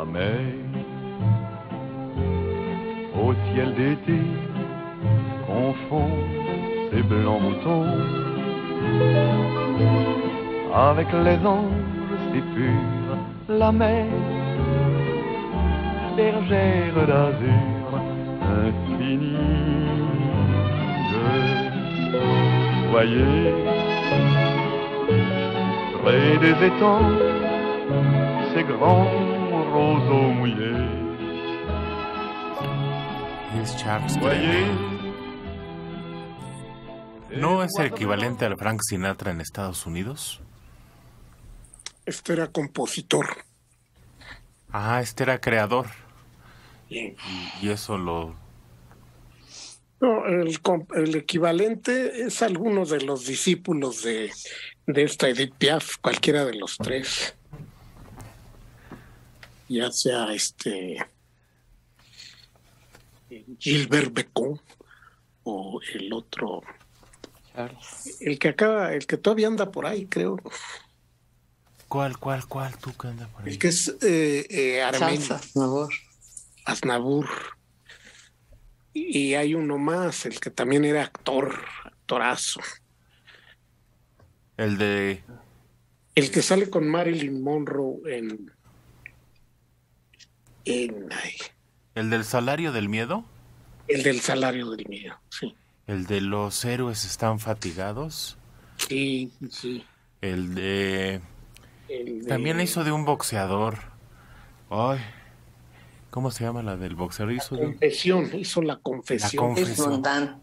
la mer, au ciel d'été, confond ses blancs moutons, avec les anges, c'est pur, la mer, bergère d'azur, infinie. Voyez, près des étangs, ces grands roseaux mouillés. Voyez. ¿No es el equivalente al Frank Sinatra en Estados Unidos? Este era compositor. Ah, este era creador. Y eso lo... No, el equivalente es alguno de los discípulos de esta Edith Piaf, cualquiera de los tres. Ya sea Gilbert Bécaud o el otro, el que todavía anda por ahí, creo. ¿Cuál tú que anda por ahí? El que es armenio. Aznavour. Y hay uno más, el que también era actorazo. El de... El que sale con Marilyn Monroe en ¿El del salario del miedo? El del salario del miedo, sí. El de los héroes están fatigados. Sí, sí. El de... También hizo de un boxeador. Ay... ¿Cómo se llama la del boxeador? Hizo la confesión. Yves Montand.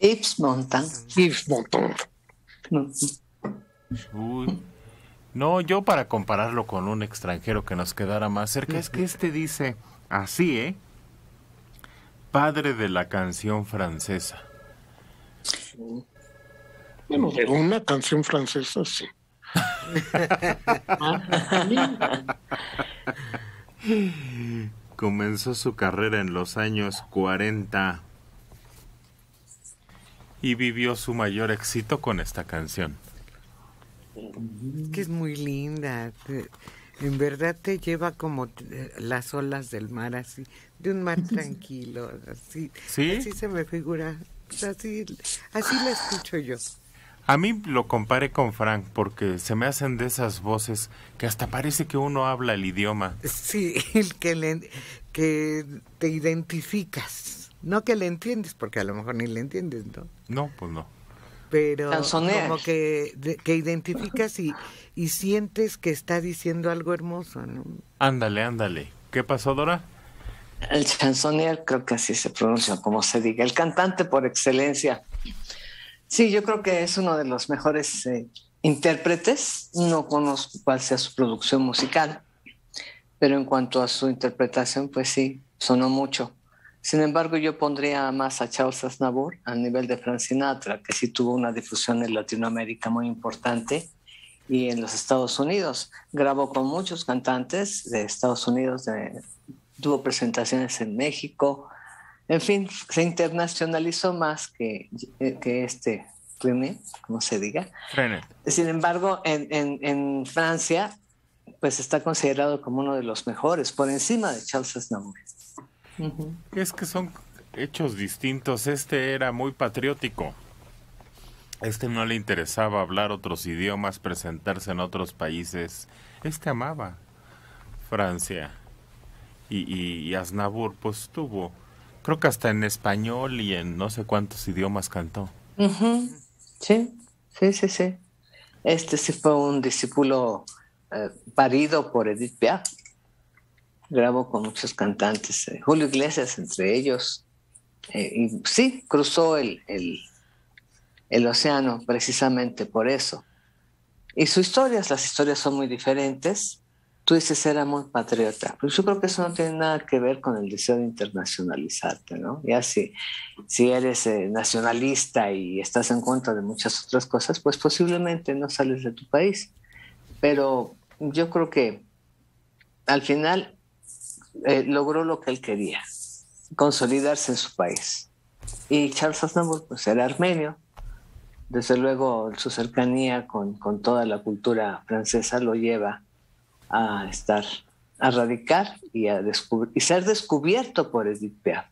Yves Montand. Yves Montand. Uy. No, yo para compararlo con un extranjero que nos quedara más cerca, es que dice así, padre de la canción francesa. Bueno, de una canción francesa, sí. Comenzó su carrera en los años 40 y vivió su mayor éxito con esta canción. Es que es muy linda, en verdad te lleva como las olas del mar, así, de un mar tranquilo, así. ¿Sí? Así se me figura, así la escucho yo. A mí lo comparé con Frank porque se me hacen de esas voces que hasta parece que uno habla el idioma. Sí, que te identificas. No que le entiendes, porque a lo mejor ni le entiendes, ¿no? No, pues no. Pero Canzoneas. Como que identificas y sientes que está diciendo algo hermoso, ¿no? Ándale, ándale. ¿Qué pasó, Dora? El chansonnier, creo que así se pronuncia, como se diga. El cantante por excelencia. Sí, yo creo que es uno de los mejores intérpretes. No conozco cuál sea su producción musical, pero en cuanto a su interpretación, pues sí, sonó mucho. Sin embargo, yo pondría más a Charles Aznavour a nivel de Frank Sinatra, que sí tuvo una difusión en Latinoamérica muy importante y en los Estados Unidos. Grabó con muchos cantantes de Estados Unidos, tuvo presentaciones en México. En fin, se internacionalizó más que Trenet, como se diga. Trenet. Sin embargo, en Francia, pues está considerado como uno de los mejores, por encima de Charles Aznavour. Uh-huh. Es que son hechos distintos. Este era muy patriótico. Este no le interesaba hablar otros idiomas, presentarse en otros países. Este amaba Francia. Y Aznavour, pues tuvo... Creo que hasta en español y en no sé cuántos idiomas cantó. Uh-huh. Sí, sí, sí, sí. Este sí fue un discípulo parido por Edith Piaf. Grabó con muchos cantantes, Julio Iglesias entre ellos. Y sí, cruzó el océano precisamente por eso. Y sus historias, las historias son muy diferentes. Tú dices, era muy patriota. Pero yo creo que eso no tiene nada que ver con el deseo de internacionalizarte, ¿no? Ya si eres nacionalista y estás en contra de muchas otras cosas, pues posiblemente no sales de tu país. Pero yo creo que al final logró lo que él quería, consolidarse en su país. Y Charles Aznavour, pues era armenio. Desde luego, su cercanía con toda la cultura francesa lo lleva a estar a radicar y a ser descubierto por Edith Piaf.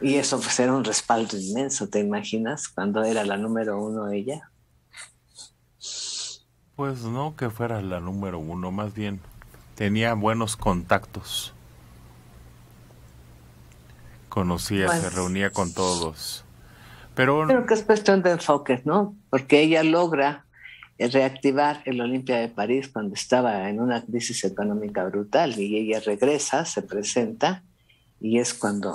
Y eso pues era un respaldo inmenso, ¿te imaginas? Cuando era la número 1 ella. Pues no que fuera la número 1, más bien tenía buenos contactos. Conocía, pues, se reunía con todos. Pero creo que es cuestión de enfoques, ¿no? Porque ella logra reactivar el Olimpia de París cuando estaba en una crisis económica brutal, y ella regresa, se presenta, y es cuando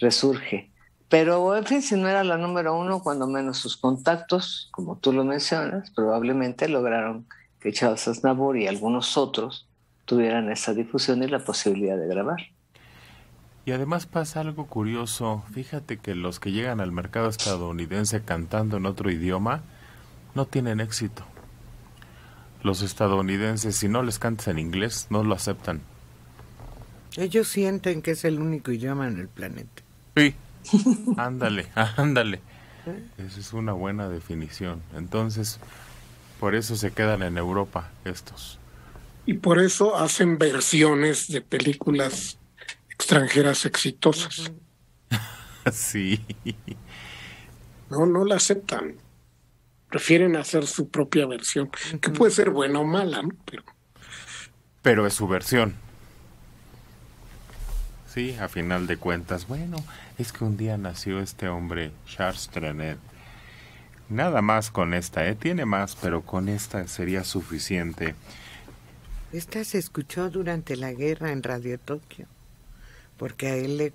resurge. Pero, en fin, si no era la número 1, cuando menos sus contactos, como tú lo mencionas, probablemente lograron que Charles Aznavour y algunos otros tuvieran esa difusión y la posibilidad de grabar. Y además pasa algo curioso. Fíjate que los que llegan al mercado estadounidense cantando en otro idioma no tienen éxito. Los estadounidenses, si no les cantas en inglés, no lo aceptan. Ellos sienten que es el único idioma en el planeta. Sí, ándale, ándale. Esa es una buena definición. Entonces, por eso se quedan en Europa estos. Y por eso hacen versiones de películas extranjeras exitosas. Sí. No, no la aceptan. Prefieren hacer su propia versión, que puede ser buena o mala, ¿no? Pero es su versión. Sí, a final de cuentas. Bueno, es que un día nació este hombre, Charles Trenet. Nada más con esta, ¿eh? Tiene más, pero con esta sería suficiente. Esta se escuchó durante la guerra en Radio Tokio, porque a él le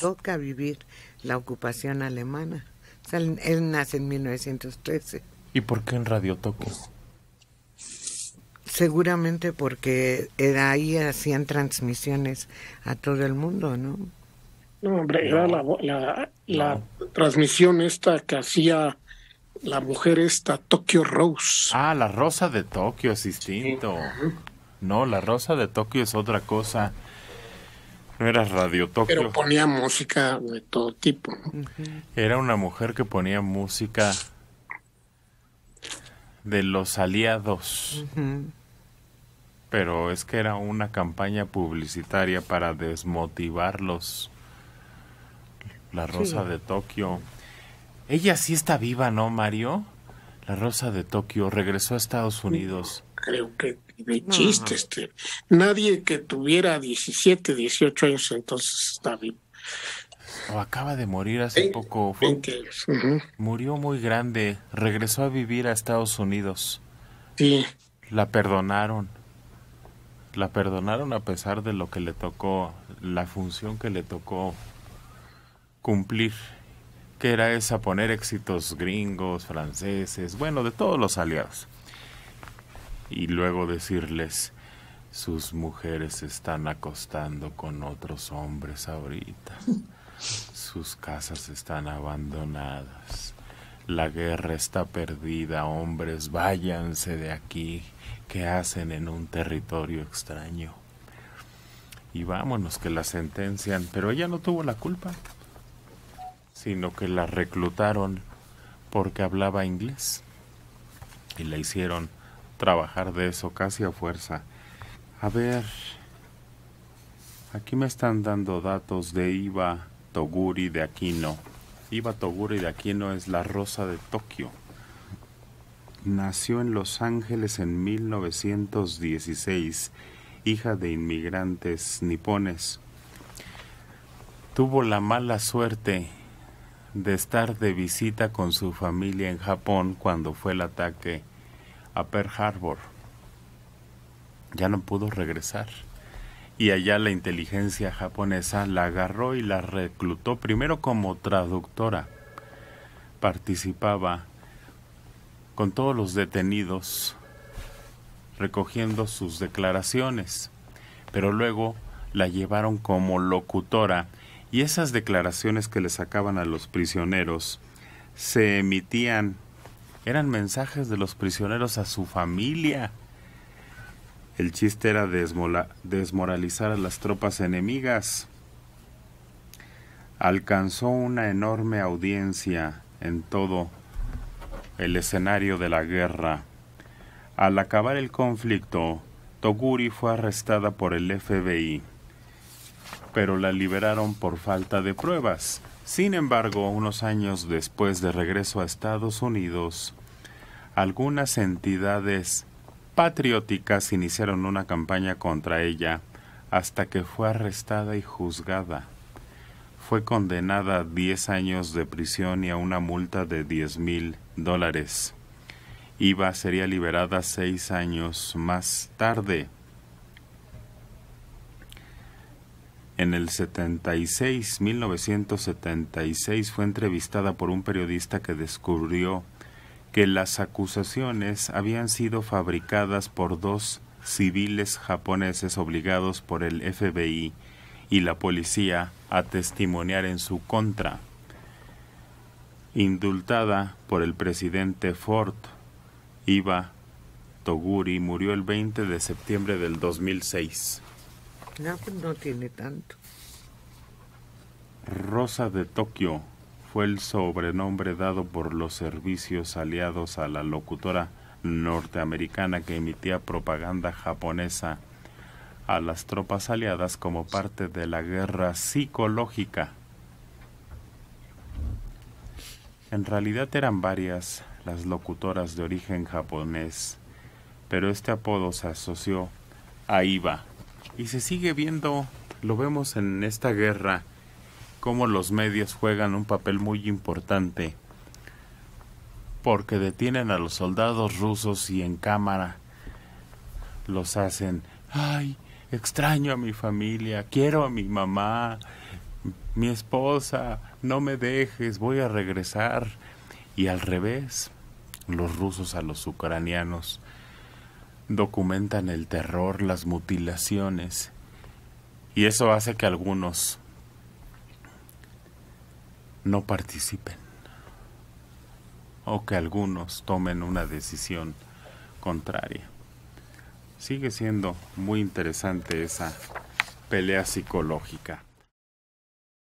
toca vivir la ocupación alemana. O sea, él nace en 1913. ¿Y por qué en Radio Tokio? Seguramente porque ahí hacían transmisiones a todo el mundo, ¿no? No, hombre, era la transmisión esta que hacía la mujer esta, Tokyo Rose. Ah, la Rosa de Tokio es distinto. Sí. No, la Rosa de Tokio es otra cosa. No era Radio Tokio. Pero ponía música de todo tipo. Era una mujer que ponía música de los aliados. Pero es que era una campaña publicitaria para desmotivarlos. La Rosa de Tokio. Ella sí está viva, ¿no, Mario? La Rosa de Tokio regresó a Estados Unidos. Creo que de chiste, nadie que tuviera 17, 18 años entonces está vivo. O acaba de morir hace poco. Fue, 20 años. Murió muy grande, regresó a vivir a Estados Unidos. Sí. La perdonaron a pesar de lo que le tocó, la función que le tocó cumplir, que era esa, poner éxitos gringos, franceses, bueno, de todos los aliados. Y luego decirles, sus mujeres se están acostando con otros hombres ahorita. Sus casas están abandonadas. La guerra está perdida, hombres, váyanse de aquí. ¿Qué hacen en un territorio extraño? Y vámonos, que la sentencian. Pero ella no tuvo la culpa, sino que la reclutaron porque hablaba inglés. Y la hicieron trabajar de eso casi a fuerza. A ver, aquí me están dando datos de Iva Toguri de Aquino. Iva Toguri de Aquino es la Rosa de Tokio. Nació en Los Ángeles en 1916, hija de inmigrantes nipones. Tuvo la mala suerte de estar de visita con su familia en Japón cuando fue el ataque a Pearl Harbor. Ya no pudo regresar. Y allá la inteligencia japonesa la agarró y la reclutó primero como traductora. Participaba con todos los detenidos recogiendo sus declaraciones, pero luego la llevaron como locutora, y esas declaraciones que le sacaban a los prisioneros se emitían. Eran mensajes de los prisioneros a su familia. El chiste era desmoralizar a las tropas enemigas. Alcanzó una enorme audiencia en todo el escenario de la guerra. Al acabar el conflicto, Toguri fue arrestada por el FBI, pero la liberaron por falta de pruebas. Sin embargo, unos años después de regreso a Estados Unidos, algunas entidades patrióticas iniciaron una campaña contra ella hasta que fue arrestada y juzgada. Fue condenada a 10 años de prisión y a una multa de $10,000. Iva sería liberada 6 años más tarde. En el 1976, fue entrevistada por un periodista que descubrió que las acusaciones habían sido fabricadas por dos civiles japoneses obligados por el FBI y la policía a testimoniar en su contra. Indultada por el presidente Ford, Iva Toguri murió el 20 de septiembre del 2006. No, pues no tiene tanto. Rosa de Tokio fue el sobrenombre dado por los servicios aliados a la locutora norteamericana que emitía propaganda japonesa a las tropas aliadas como parte de la guerra psicológica. En realidad eran varias las locutoras de origen japonés, pero este apodo se asoció a Iva. Y se sigue viendo, lo vemos en esta guerra, cómo los medios juegan un papel muy importante, porque detienen a los soldados rusos y en cámara los hacen, ay, extraño a mi familia, quiero a mi mamá, mi esposa, no me dejes, voy a regresar. Y al revés, los rusos a los ucranianos. Documentan el terror, las mutilaciones, y eso hace que algunos no participen o que algunos tomen una decisión contraria. Sigue siendo muy interesante esa pelea psicológica.